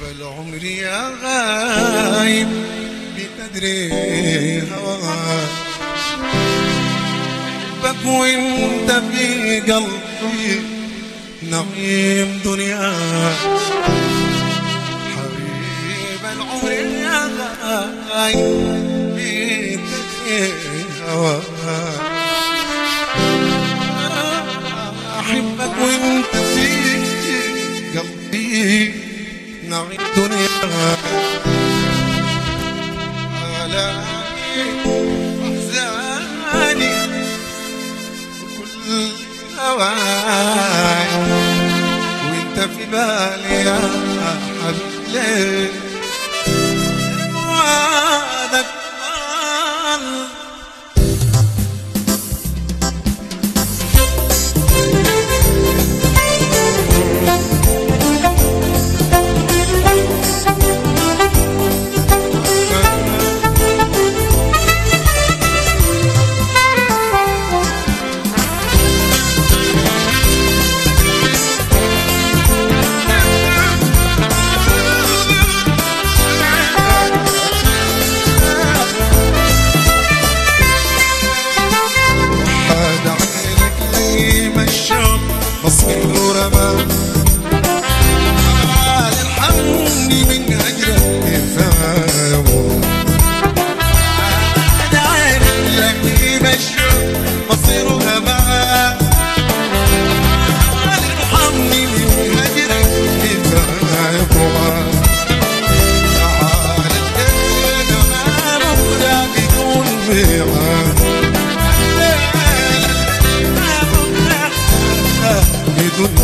بل عمري غايب بقدر هواك، بحبك وانت في قلبي نغيم دنياك. حبيب العمري غايب بقدر هواك، أحبك وانت في قلبي نغيم دنياك. آلامي وأحزاني وكل هواي وانت في بالي يا حبيبي، ليه موعدك ضل.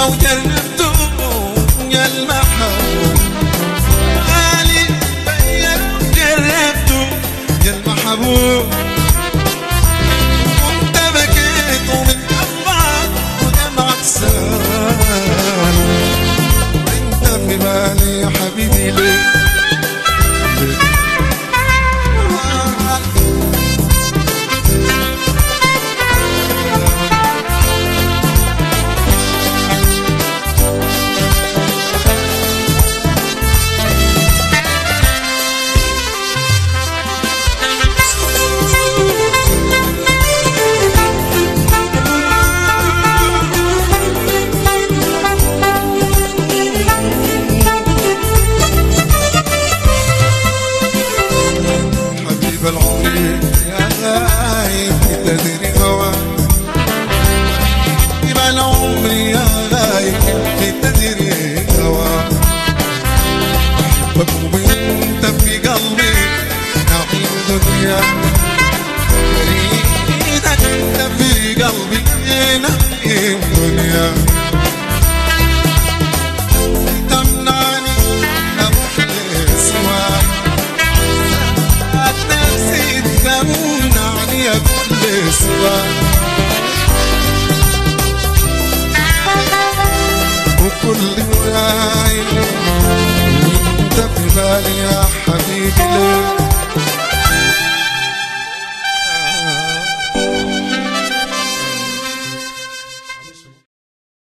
لو جربته يا المحبوب غالي بيا وجربته يا المحبوب، وانت بكيت ومن دمعك ودمعك سال، وانت في بالي يا حبيبي ليه؟ وكل وراي وانت في بالي يا حبيبي.